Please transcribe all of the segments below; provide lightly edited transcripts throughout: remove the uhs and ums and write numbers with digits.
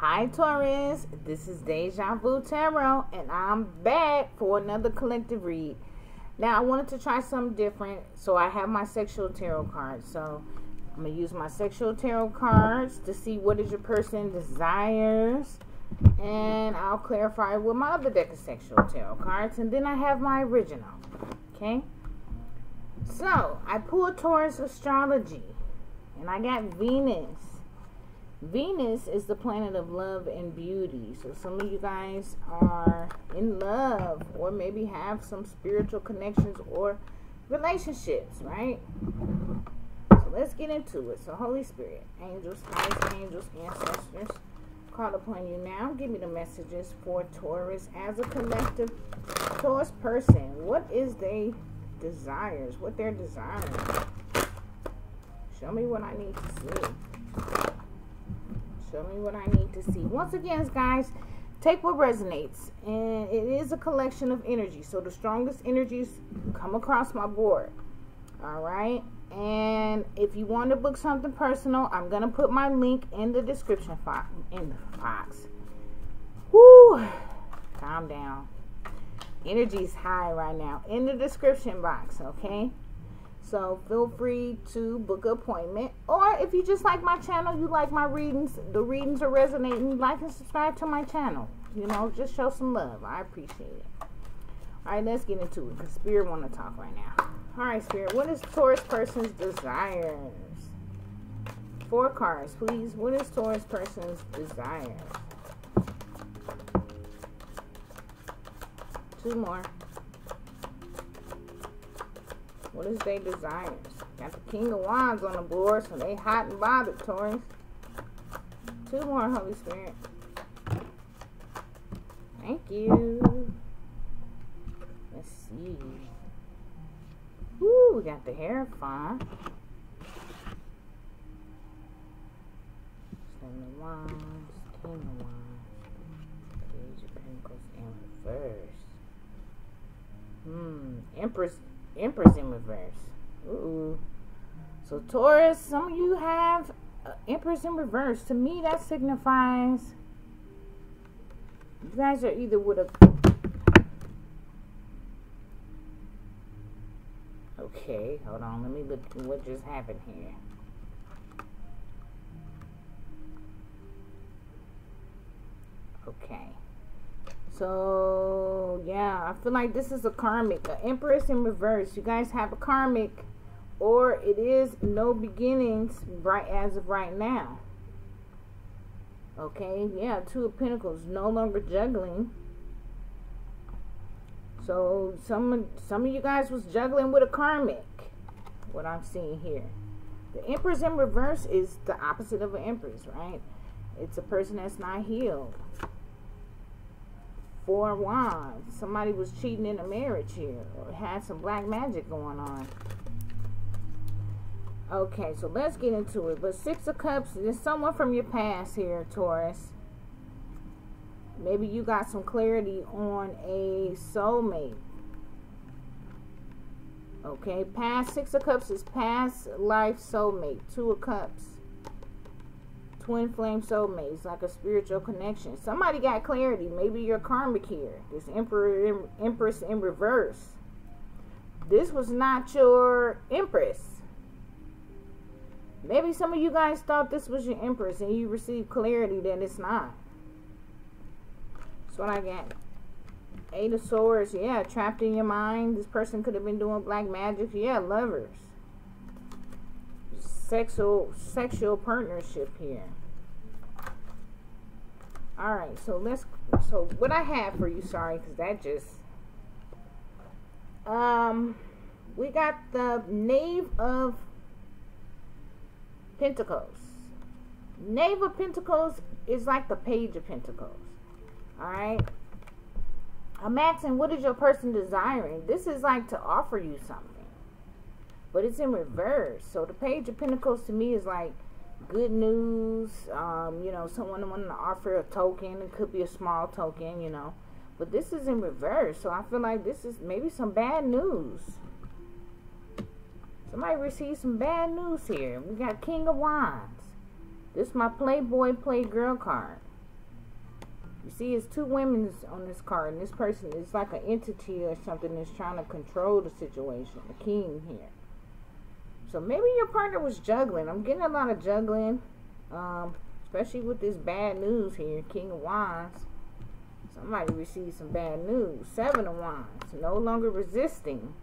Hi Taurus, this is Deja Vu Tarot and I'm back for another collective read. Now I wanted to try something different, so I have my sexual tarot cards. So I'm going to use my sexual tarot cards to see what is your person desires. And I'll clarify with my other deck of sexual tarot cards. And then I have my original. Okay? So I pulled Taurus Astrology and I got Venus. Venus is the planet of love and beauty. So some of you guys are in love or maybe have some spiritual connections or relationships, right? So let's get into it. So Holy Spirit, angels, guides, angels, ancestors, call upon you now. Give me the messages for Taurus as a collective Taurus person. What is their desires? What they're desiring? Show me what I need to see. Show me what I need to see. Once again, guys, take what resonates. And it is a collection of energy. So the strongest energies come across my board. Alright? And if you want to book something personal, I'm going to put my link in the description box. Woo! Calm down. Energy's high right now. In the description box, okay? So feel free to book an appointment. Or if you just like my channel, you like my readings, the readings are resonating, like and subscribe to my channel. You know, just show some love. I appreciate it. Alright, let's get into it because Spirit want to talk right now. Alright, Spirit, what is Taurus person's desires? 4 cards, please. What is Taurus person's desires? 2 more. What is their desires? Got the King of Wands on the board, so they hot and bothered, Taurus. 2 more, Holy Spirit. Thank you. Let's see. Ooh, we got the Hierophant. Seven of Wands, King of Wands, Page of Pentacles in reverse. Empress in reverse. Ooh. So Taurus, some of you have Empress in reverse. To me, that signifies you guys are either with a... Okay, hold on. Let me look at what just happened here. Okay. So, yeah, I feel like this is a karmic, an Empress in reverse. You guys have a karmic, or it is no beginnings right as of right now. Okay, yeah, 2 of Pentacles, no longer juggling. So, some of you guys was juggling with a karmic, what I'm seeing here. The Empress in reverse is the opposite of an Empress, right? It's a person that's not healed. 4 Wands. Somebody was cheating in a marriage here. Or had some black magic going on. Okay, so let's get into it. But 6 of Cups. There's someone from your past here, Taurus. Maybe you got some clarity on a soulmate. Okay, past 6 of Cups is past life soulmate. 2 of Cups. Twin flame soulmates, like a spiritual connection. Somebody got clarity. Maybe you're karmic here. This Empress in reverse. This was not your Empress. Maybe some of you guys thought this was your Empress and you received clarity that it's not. That's what I got. 8 of Swords. Yeah, trapped in your mind. This person could have been doing black magic. Yeah, lovers. Sexual partnership here. All right, so what I have for you, sorry, because that just we got the Knave of Pentacles. Knave of Pentacles is like the Page of Pentacles. All right, I'm asking, what is your person desiring? This is like to offer you something. But it's in reverse. So the Page of Pentacles to me is like good news. You know, someone wanting to offer a token. It could be a small token, you know. But this is in reverse. So I feel like this is maybe some bad news. Somebody received some bad news here. We got King of Wands. This is my Playboy Playgirl card. You see, it's two women on this card, and this person is like an entity or something that's trying to control the situation, the king here. So maybe your partner was juggling. I'm getting a lot of juggling, especially with this bad news here, King of Wands. Somebody received some bad news. Seven of Wands, no longer resisting.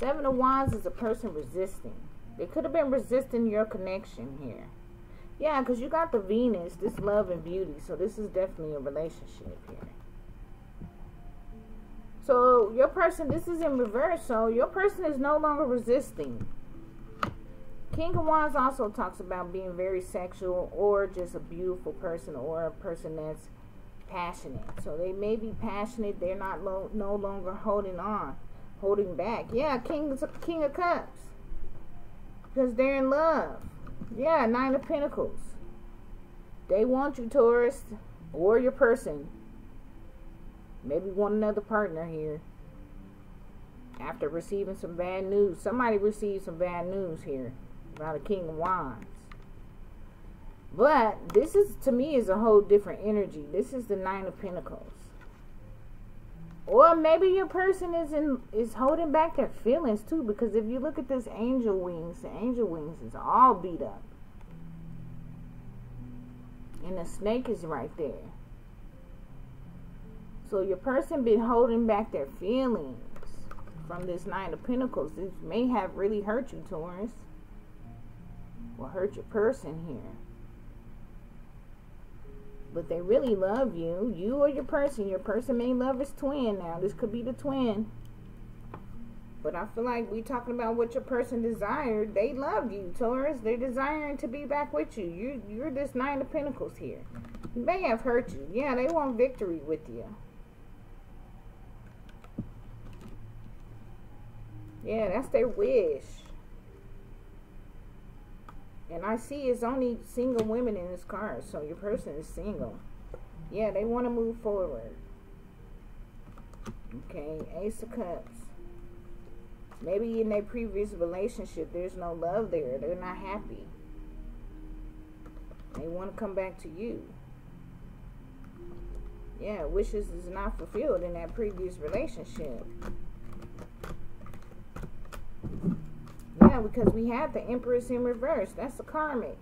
Seven of Wands is a person resisting. They could have been resisting your connection here. Yeah, because you got the Venus, this love and beauty. So this is definitely a relationship here. So your person, this is in reverse. So your person is no longer resisting. King of Wands also talks about being very sexual, or just a beautiful person, or a person that's passionate. So they may be passionate. They're not no longer holding on, holding back. Yeah, King of Cups. Because they're in love. Yeah, Nine of Pentacles. They want you, Taurus, or your person. Maybe want another partner here. After receiving some bad news. Somebody received some bad news here about a King of Wands. But this is, to me, is a whole different energy. This is the Nine of Pentacles. Or maybe your person is holding back their feelings too, because if you look at this angel wings, the angel wings is all beat up. And the snake is right there. So your person been holding back their feelings from this Nine of Pentacles. This may have really hurt you, Taurus. Or hurt your person here. But they really love you. You or your person. Your person may love his twin now. This could be the twin. But I feel like we're talking about what your person desired. They love you, Taurus. They're desiring to be back with you. You're this Nine of Pentacles here. It may have hurt you. Yeah, they want victory with you. Yeah, that's their wish. And I see it's only single women in this card. So your person is single. Yeah, they want to move forward. Okay, Ace of Cups. Maybe in their previous relationship, there's no love there. They're not happy. They want to come back to you. Yeah, wishes is not fulfilled in that previous relationship. Because we have the Empress in reverse. That's the karmic.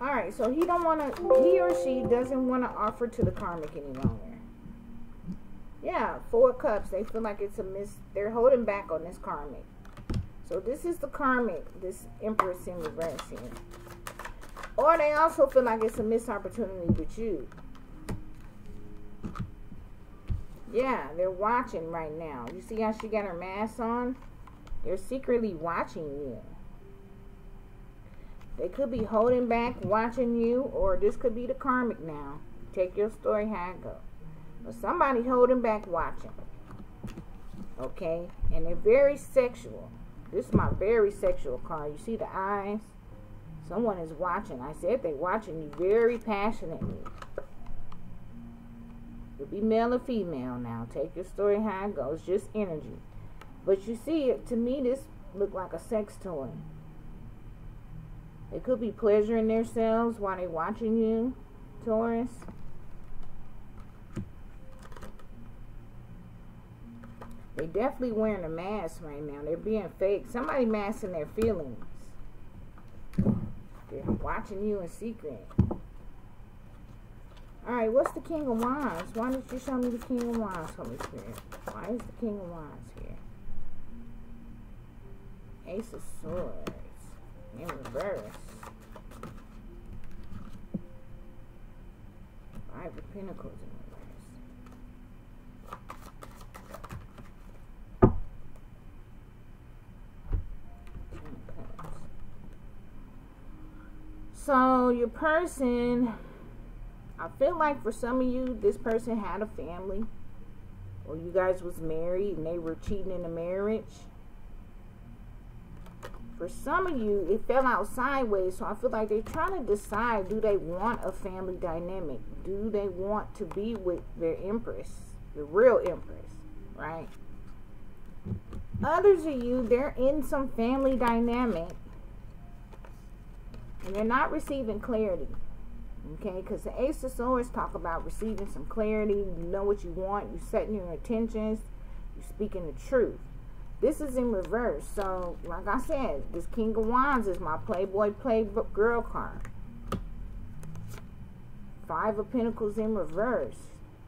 Alright, so he don't want to, he or she doesn't want to offer to the karmic any longer. Yeah, Four Cups. They feel like it's a miss. They're holding back on this karmic. So this is the karmic, this Empress in reverse here. Or they also feel like it's a missed opportunity with you. Yeah, they're watching right now. You see how she got her mask on? They're secretly watching you. They could be holding back, watching you, or this could be the karmic now. Take your story how it goes. But somebody holding back, watching. Okay? And they're very sexual. This is my very sexual card. You see the eyes? Someone is watching. I said they're watching you very passionately. It'll be male or female now. Take your story how it goes. Just energy. But you see, to me, this looked like a sex toy. They could be pleasuring themselves while they're watching you, Taurus. They're definitely wearing a mask right now. They're being fake. Somebody masking their feelings. They're watching you in secret. Alright, what's the King of Wands? Why did you show me the King of Wands, Holy Spirit? Why is the King of Wands here? Ace of Swords in reverse. Five of Pentacles in reverse. Ten of Cups. So your person, I feel like for some of you, this person had a family, or you guys was married and they were cheating in the marriage. For some of you, it fell out sideways, so I feel like they're trying to decide, do they want a family dynamic? Do they want to be with their Empress, the real Empress, right? Others of you, they're in some family dynamic, and they're not receiving clarity. Okay, because the Ace of Swords talk about receiving some clarity. You know what you want. You're setting your intentions. You're speaking the truth. This is in reverse. So, like I said, this King of Wands is my Playboy, Playgirl card. Five of Pentacles in reverse.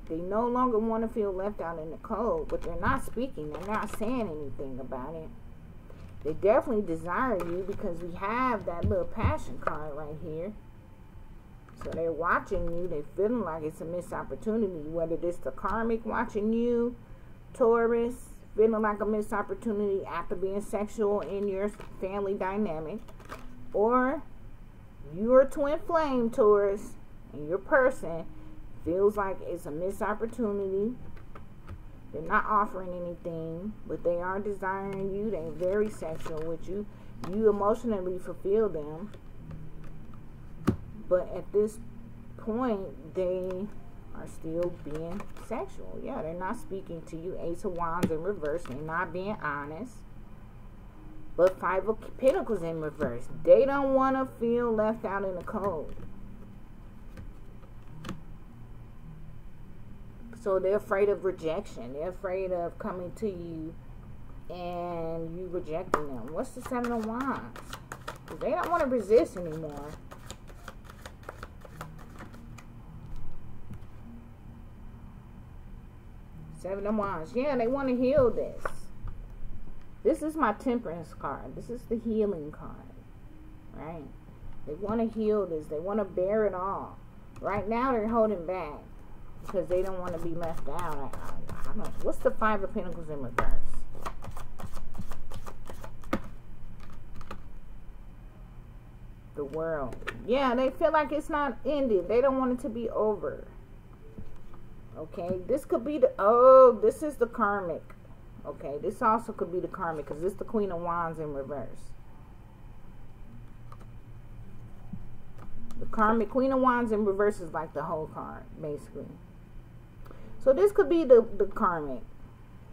They no longer want to feel left out in the cold, but they're not speaking. They're not saying anything about it. They definitely desire you because we have that little passion card right here. So they're watching you. They're feeling like it's a missed opportunity. Whether it's the karmic watching you, Taurus, feeling like a missed opportunity after being sexual in your family dynamic. Or your twin flame, Taurus, and your person feels like it's a missed opportunity. They're not offering anything, but they are desiring you. They're very sexual with you. You emotionally fulfill them. But at this point, they are still being sexual. Yeah, they're not speaking to you. Ace of Wands in reverse. They're not being honest. But Five of Pentacles in reverse. They don't want to feel left out in the cold. So they're afraid of rejection. They're afraid of coming to you and you rejecting them. What's the Seven of Wands? They don't want to resist anymore. Seven of Wands. Yeah, they want to heal this. This is my Temperance card. This is the healing card. Right? They want to heal this. They want to bear it all. Right now, they're holding back because they don't want to be left out. I don't know. What's the Five of Pentacles in reverse? The World. Yeah, they feel like it's not ended. They don't want it to be over. Okay, this could be the, oh, this is the karmic. Okay, this also could be the karmic because it's the Queen of Wands in reverse. The karmic Queen of Wands in reverse is like the whole card, basically. So this could be the karmic.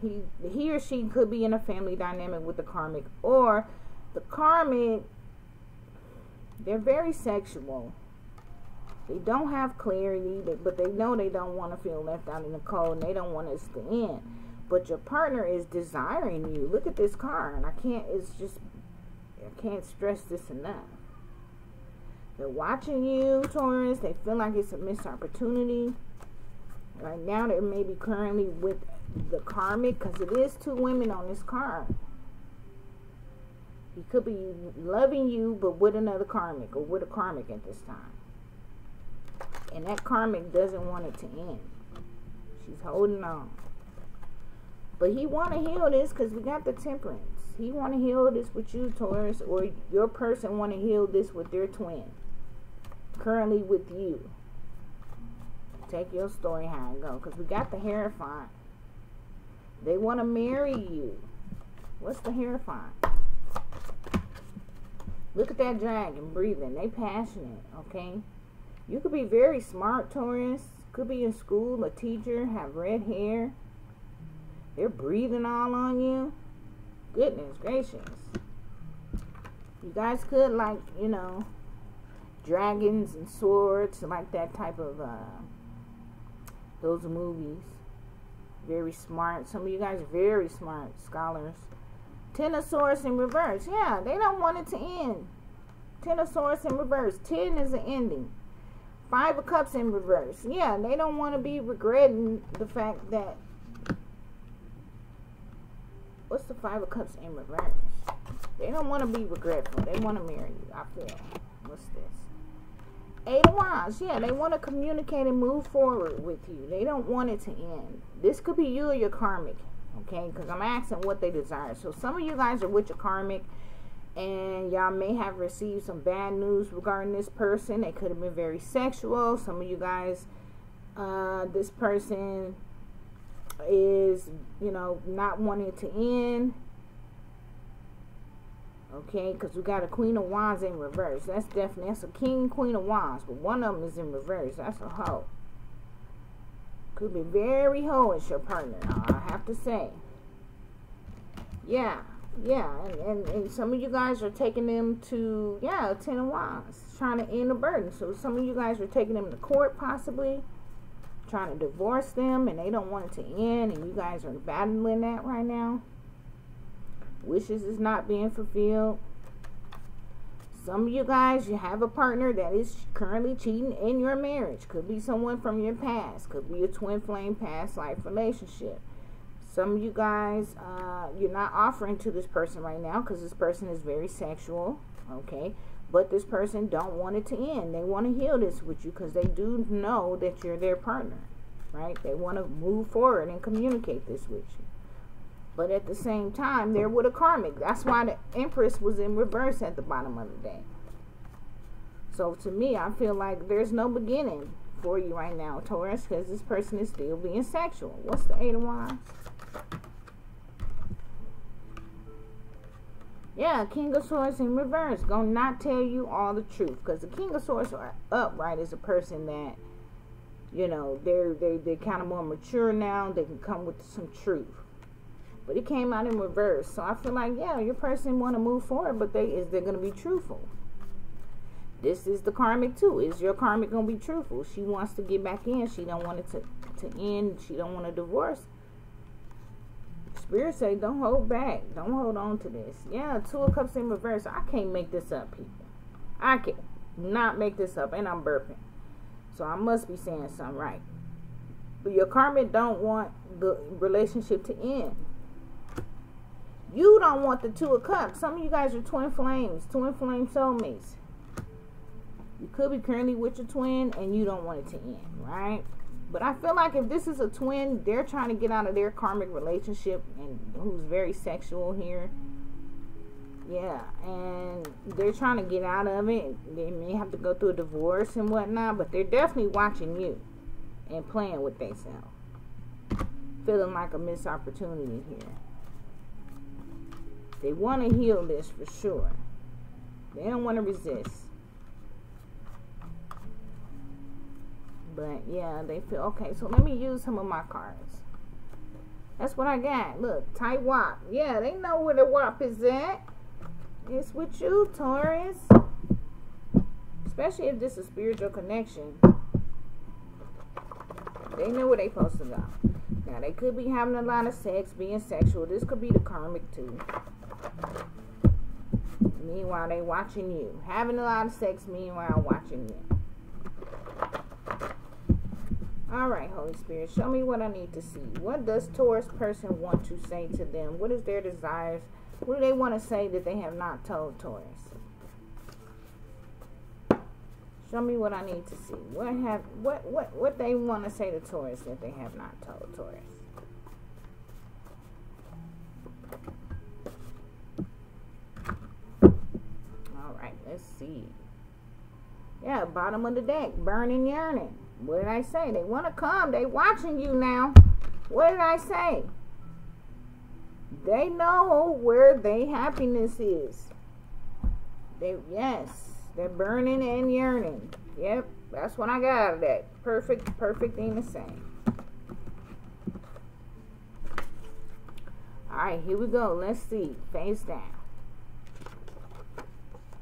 He or she could be in a family dynamic with the karmic. Or the karmic, they're very sexual. They don't have clarity, but they know they don't want to feel left out in the cold, and they don't want us to end. But your partner is desiring you. Look at this card. I can't stress this enough. They're watching you, Taurus. They feel like it's a missed opportunity. Right now, they're maybe currently with the karmic, because it is two women on this card. He could be loving you, but with another karmic, or with a karmic at this time. And that karmic doesn't want it to end. She's holding on. But he want to heal this because we got the Temperance. He want to heal this with you, Taurus. Or your person want to heal this with their twin. Currently with you. Take your story how it go. Because we got the Hierophant. They want to marry you. What's the Hierophant? Look at that dragon breathing. They passionate, okay? You could be very smart, Taurus. Could be in school, a teacher, have red hair. They're breathing all on you. Goodness gracious. You guys could, like, you know, dragons and swords, like that type of, those movies. Very smart. Some of you guys are very smart scholars. Ten of Swords in reverse. Yeah, they don't want it to end. Ten of Swords in reverse. Ten is an ending. Five of Cups in reverse. Yeah, they don't want to be regretting the fact that... What's the Five of Cups in reverse? They don't want to be regretful. They want to marry you, I feel. What's this? Eight of Wands. Yeah, they want to communicate and move forward with you. They don't want it to end. This could be you or your karmic. Okay, because I'm asking what they desire. So some of you guys are with your karmic. And y'all may have received some bad news regarding this person. They could have been very sexual. Some of you guys, this person is, you know, not wanting to end. Okay, because we got a Queen of Wands in reverse. That's definitely, that's a King, Queen of Wands. But one of them is in reverse. That's a hoe. Could be very hoish, your partner, I have to say. Yeah. Yeah, and some of you guys are taking them to, yeah, 10 of Wands, trying to end the burden. So some of you guys are taking them to court possibly, trying to divorce them, and they don't want it to end, and you guys are battling that right now. Wishes is not being fulfilled. Some of you guys, you have a partner that is currently cheating in your marriage. Could be someone from your past. Could be a twin flame past life relationship. Some of you guys, you're not offering to this person right now because this person is very sexual, okay? But this person don't want it to end. They want to heal this with you because they do know that you're their partner, right? They want to move forward and communicate this with you. But at the same time, they're with a karmic. That's why the Empress was in reverse at the bottom of the deck. So to me, I feel like there's no beginning for you right now, Taurus, because this person is still being sexual. What's the 8 of Wands? Yeah, King of Swords in reverse. Gonna not tell you all the truth, because the King of Swords are upright is a person that, you know, they're kind of more mature now. They can come with some truth. But it came out in reverse, so I feel like, yeah, your person want to move forward, but they're going to be truthful. This is the karmic too. Is your karmic going to be truthful? She wants to get back in. She don't want it to end. She don't want a divorce. Spirit say, don't hold back. Don't hold on to this. Yeah, 2 of Cups in reverse. I can't make this up, people. I can't not make this up, and I'm burping. So I must be saying something right. But your karmic don't want the relationship to end. You don't want the 2 of Cups. Some of you guys are twin flames, twin flame soulmates. You could be currently with your twin, and you don't want it to end, right? But I feel like if this is a twin, they're trying to get out of their karmic relationship, and who's very sexual here. Yeah, and they're trying to get out of it. They may have to go through a divorce and whatnot, but they're definitely watching you and playing with themselves. Feeling like a missed opportunity here. They want to heal this for sure. They don't want to resist. But yeah, they feel, okay, so let me use some of my cards. That's what I got. Look, tight WAP. Yeah, they know where the WAP is at. It's with you, Taurus. Especially if this is a spiritual connection. They know where they supposed to go. Now, they could be having a lot of sex, being sexual. This could be the karmic too. Meanwhile, they watching you. Having a lot of sex, meanwhile, watching you. Alright, Holy Spirit, show me what I need to see. What does Taurus person want to say to them? What is their desires? What do they want to say that they have not told Taurus? Show me what I need to see. What they want to say to Taurus that they have not told Taurus. Alright, let's see. Yeah, bottom of the deck. Burning, yearning. What did I say? They want to come. They watching you now. What did I say? They know where their happiness is. Yes. They're burning and yearning. Yep, that's what I got out of that. Perfect, perfect thing to say. Alright, here we go. Let's see. Face down.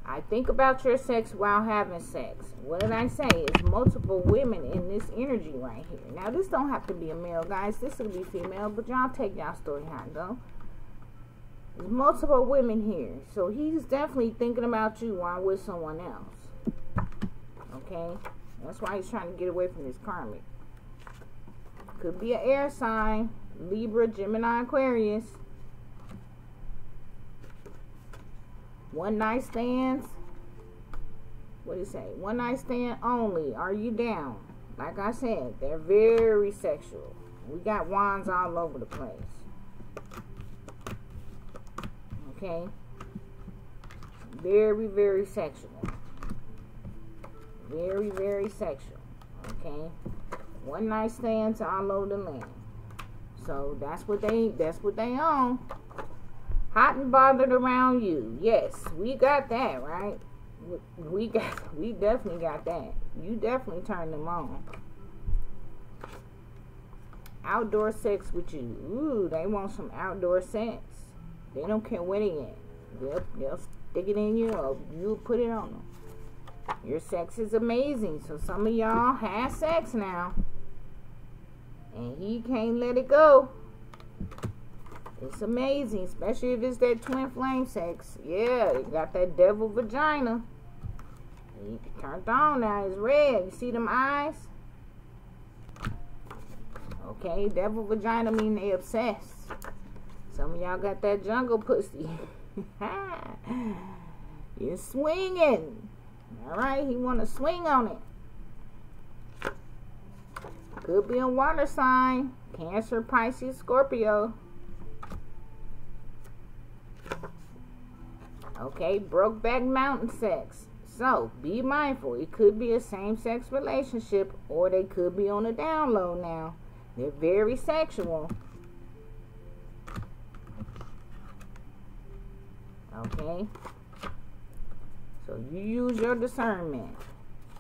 I think about your sex while having sex. What did I say? It's multiple women in this energy right here. Now, this don't have to be a male, guys. This will be female, but y'all take y'all story how it go. There's multiple women here. So he's definitely thinking about you while with someone else. Okay? That's why he's trying to get away from this karmic. Could be an air sign. Libra, Gemini, Aquarius. One night stands. What do you say? One night stand only. Are you down? Like I said, they're very sexual. We got wands all over the place. Okay, very, very sexual. Very, very sexual. Okay, one night stands all over the land. So that's what they own. Hot and bothered around you. Yes, we got that right. We definitely got that. You definitely turned them on. Outdoor sex with you. Ooh, they want some outdoor sex. They don't care where they at. They'll stick it in you or you put it on them. Your sex is amazing. So some of y'all have sex now. And he can't let it go. It's amazing. Especially if it's that twin flame sex. Yeah, you got that devil vagina. He turned on now. It's red. You see them eyes? Okay, devil vagina mean they obsessed. Some of y'all got that jungle pussy. You're swinging. Alright, he want to swing on it. Could be a water sign. Cancer, Pisces, Scorpio. Okay, Brokeback Mountain sex. So, be mindful. It could be a same-sex relationship, or they could be on the down low now. They're very sexual. Okay? So, you use your discernment.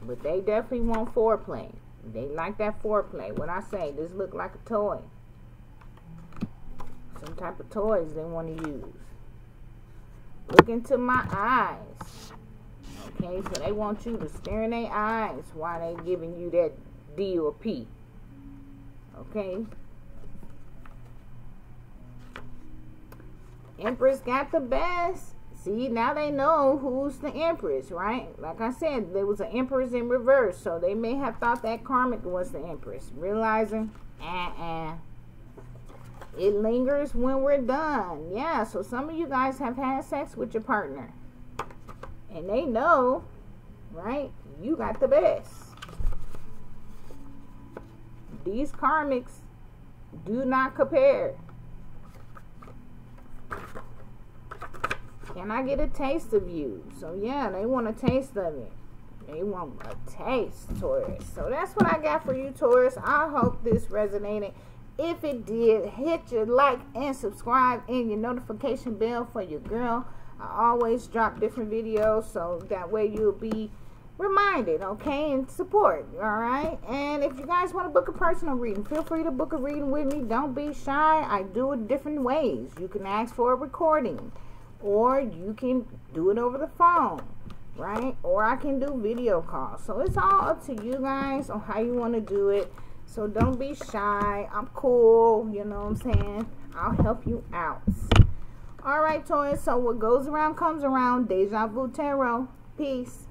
But they definitely want foreplay. They like that foreplay. What I say, this look like a toy. Some type of toys they want to use. Look into my eyes. Okay, so they want you to stare in their eyes while they giving you that D or P. Okay. Empress got the best. See, now they know who's the Empress, right? Like I said, there was an Empress in reverse. So they may have thought that karmic was the Empress. Realizing, it lingers when we're done. Yeah, so some of you guys have had sex with your partner. And they know, right, you got the best. These karmics do not compare. Can I get a taste of you? So, yeah, they want a taste of it. They want a taste, Taurus. So, that's what I got for you, Taurus. I hope this resonated. If it did, hit your like and subscribe and your notification bell for your girl. I always drop different videos, so that way you'll be reminded, okay, and support, all right? And if you guys want to book a personal reading, feel free to book a reading with me. Don't be shy. I do it different ways. You can ask for a recording, or you can do it over the phone, right? Or I can do video calls. So it's all up to you guys on how you want to do it. So don't be shy. I'm cool, you know what I'm saying? I'll help you out. All right, Taurus, so what goes around comes around. Deja Vu Tarot. Peace.